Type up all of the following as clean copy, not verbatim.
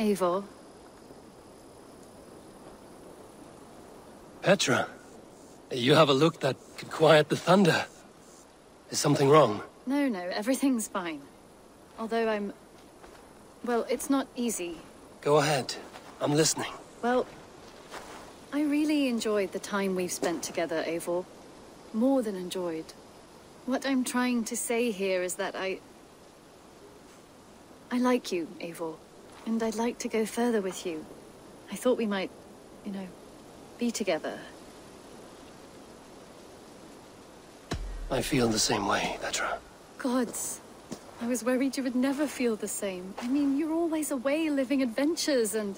Eivor. Petra, you have a look that could quiet the thunder. Is something wrong? No, everything's fine. Although I'm... well, it's not easy. Go ahead. I'm listening. Well, I really enjoyed the time we've spent together, Eivor. More than enjoyed. What I'm trying to say here is that I like you, Eivor. And I'd like to go further with you. I thought we might, you know, be together. I feel the same way, Petra. Gods. I was worried you would never feel the same. I mean, you're always away living adventures and...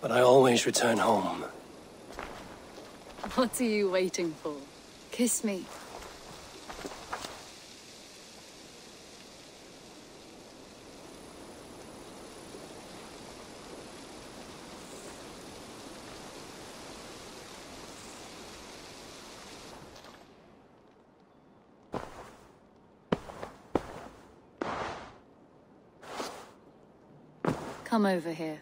But I always return home. What are you waiting for? Kiss me. Come over here.